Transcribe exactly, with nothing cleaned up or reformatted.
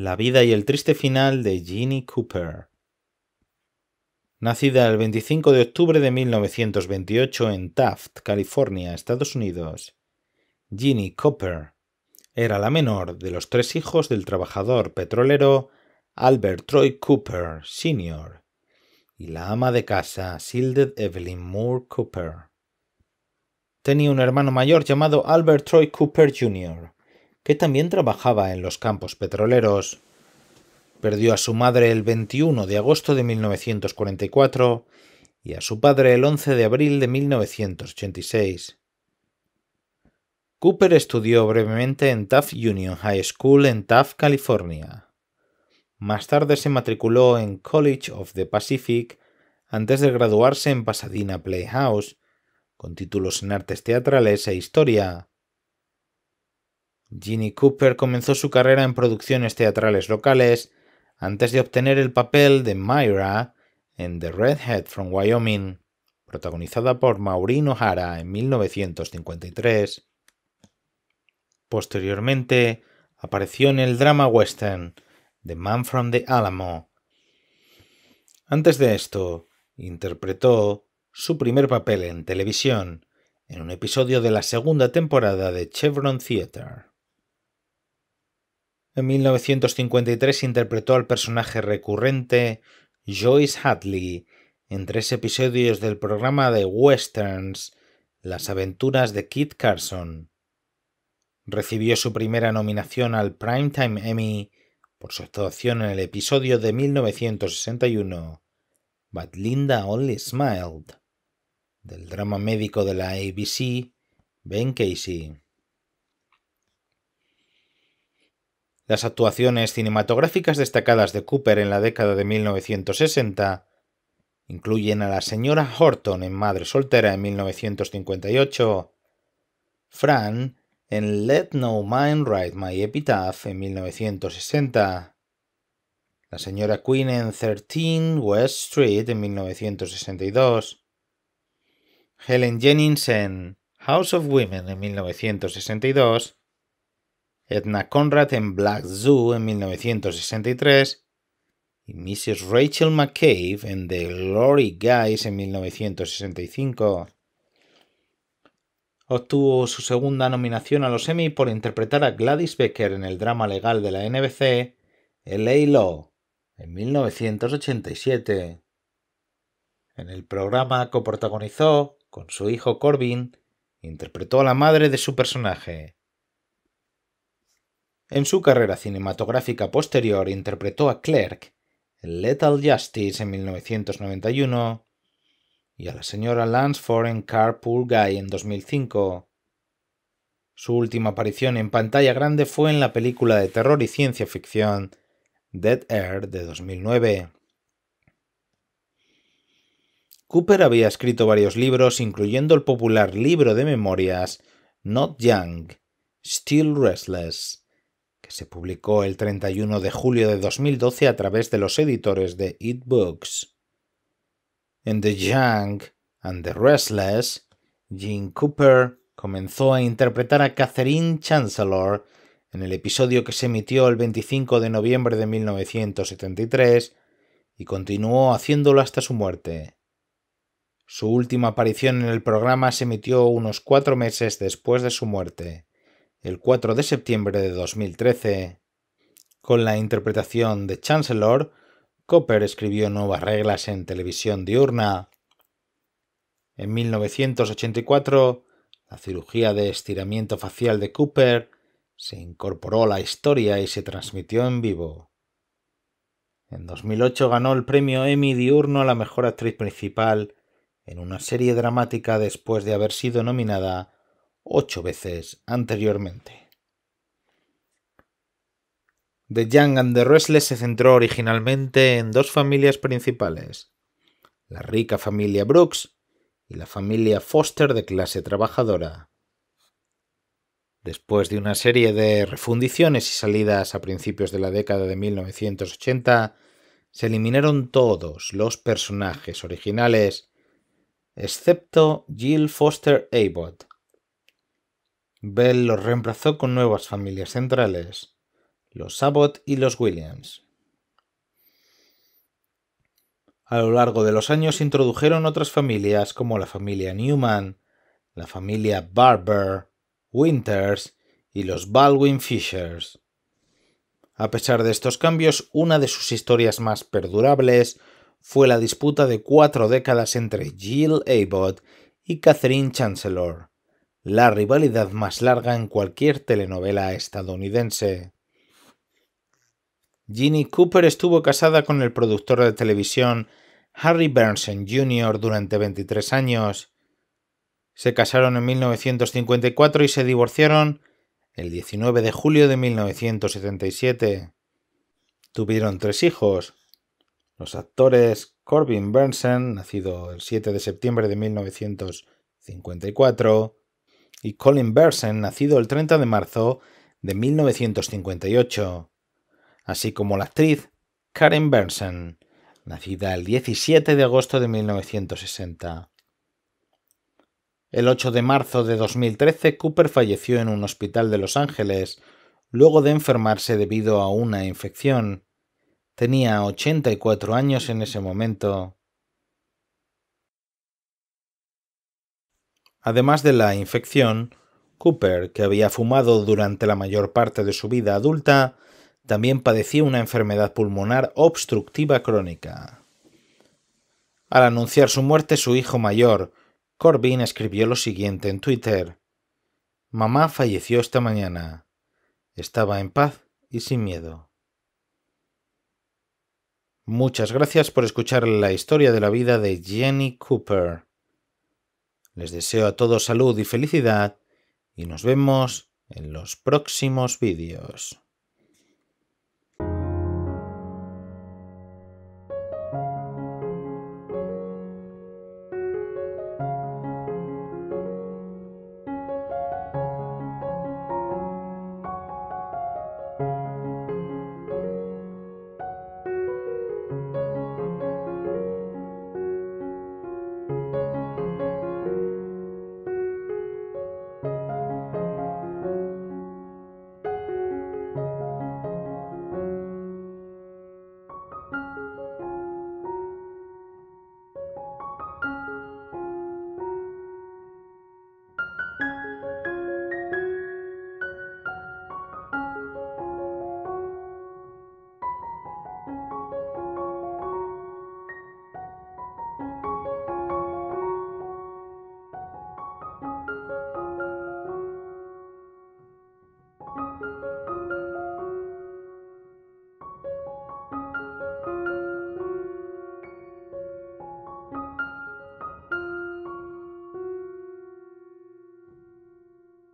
La vida y el triste final de Jeanne Cooper. Nacida el veinticinco de octubre de mil novecientos veintiocho en Taft, California, Estados Unidos, Jeanne Cooper era la menor de los tres hijos del trabajador petrolero Albert Troy Cooper junior y la ama de casa Silda Evelyn Moore Cooper. Tenía un hermano mayor llamado Albert Troy Cooper junior, que también trabajaba en los campos petroleros. Perdió a su madre el veintiuno de agosto de mil novecientos cuarenta y cuatro y a su padre el once de abril de mil novecientos ochenta y seis. Cooper estudió brevemente en Taft Union High School en Taft, California. Más tarde se matriculó en College of the Pacific antes de graduarse en Pasadena Playhouse, con títulos en artes teatrales e historia. Jeanne Cooper comenzó su carrera en producciones teatrales locales antes de obtener el papel de Myra en The Redhead from Wyoming, protagonizada por Maureen O'Hara en mil novecientos cincuenta y tres. Posteriormente apareció en el drama western The Man from the Alamo. Antes de esto, interpretó su primer papel en televisión en un episodio de la segunda temporada de Chevron Theatre. En mil novecientos cincuenta y tres interpretó al personaje recurrente Joyce Hadley en tres episodios del programa de westerns Las Aventuras de Kit Carson. Recibió su primera nominación al Primetime Emmy por su actuación en el episodio de mil novecientos sesenta y uno But Linda Only Smiled, del drama médico de la A B C, Ben Casey. Las actuaciones cinematográficas destacadas de Cooper en la década de mil novecientos sesenta incluyen a la señora Horton en Madre Soltera en mil novecientos cincuenta y ocho, Fran en Let No Man Write My Epitaph en mil novecientos sesenta, la señora Quinn en trece West Street en mil novecientos sesenta y dos, Helen Jennings en House of Women en mil novecientos sesenta y dos, Edna Conrad en Black Zoo en mil novecientos sesenta y tres y miss Rachel McCabe en The Glory Guys en mil novecientos sesenta y cinco. Obtuvo su segunda nominación a los Emmy por interpretar a Gladys Becker en el drama legal de la N B C, L A Law, en mil novecientos ochenta y siete. En el programa coprotagonizó con su hijo Corbin, interpretó a la madre de su personaje. En su carrera cinematográfica posterior interpretó a Clerk en Lethal Justice en mil novecientos noventa y uno y a la señora Lansford en Carpool Guy en dos mil cinco. Su última aparición en pantalla grande fue en la película de terror y ciencia ficción Dead Air de dos mil nueve. Cooper había escrito varios libros, incluyendo el popular libro de memorias Not Young, Still Restless, que se publicó el treinta y uno de julio de dos mil doce a través de los editores de Eatbooks. En The Young and the Restless, Jeanne Cooper comenzó a interpretar a Catherine Chancellor en el episodio que se emitió el veinticinco de noviembre de mil novecientos setenta y tres y continuó haciéndolo hasta su muerte. Su última aparición en el programa se emitió unos cuatro meses después de su muerte, el cuatro de septiembre de dos mil trece. Con la interpretación de Chancellor, Cooper escribió nuevas reglas en televisión diurna. En mil novecientos ochenta y cuatro, la cirugía de estiramiento facial de Cooper se incorporó a la historia y se transmitió en vivo. En dos mil ocho ganó el premio Emmy diurno a la mejor actriz principal en una serie dramática después de haber sido nominada ocho veces anteriormente. The Young and the Restless se centró originalmente en dos familias principales, la rica familia Brooks y la familia Foster de clase trabajadora. Después de una serie de refundiciones y salidas a principios de la década de mil novecientos ochenta, se eliminaron todos los personajes originales, excepto Jill Foster Abbott. Bell los reemplazó con nuevas familias centrales, los Abbott y los Williams. A lo largo de los años introdujeron otras familias como la familia Newman, la familia Barber, Winters y los Baldwin Fishers. A pesar de estos cambios, una de sus historias más perdurables fue la disputa de cuatro décadas entre Jill Abbott y Catherine Chancellor, la rivalidad más larga en cualquier telenovela estadounidense. Jeanne Cooper estuvo casada con el productor de televisión Harry Bernsen junior durante veintitrés años. Se casaron en mil novecientos cincuenta y cuatro y se divorciaron el diecinueve de julio de mil novecientos setenta y siete. Tuvieron tres hijos. Los actores Corbin Bernsen, nacido el siete de septiembre de mil novecientos cincuenta y cuatro, y Colin Bernsen, nacido el treinta de marzo de mil novecientos cincuenta y ocho, así como la actriz Karen Bernsen, nacida el diecisiete de agosto de mil novecientos sesenta. El ocho de marzo de dos mil trece, Cooper falleció en un hospital de Los Ángeles, luego de enfermarse debido a una infección. Tenía ochenta y cuatro años en ese momento. Además de la infección, Cooper, que había fumado durante la mayor parte de su vida adulta, también padecía una enfermedad pulmonar obstructiva crónica. Al anunciar su muerte, su hijo mayor, Corbin, escribió lo siguiente en Twitter: «Mamá falleció esta mañana. Estaba en paz y sin miedo». Muchas gracias por escuchar la historia de la vida de Jeanne Cooper. Les deseo a todos salud y felicidad y nos vemos en los próximos vídeos.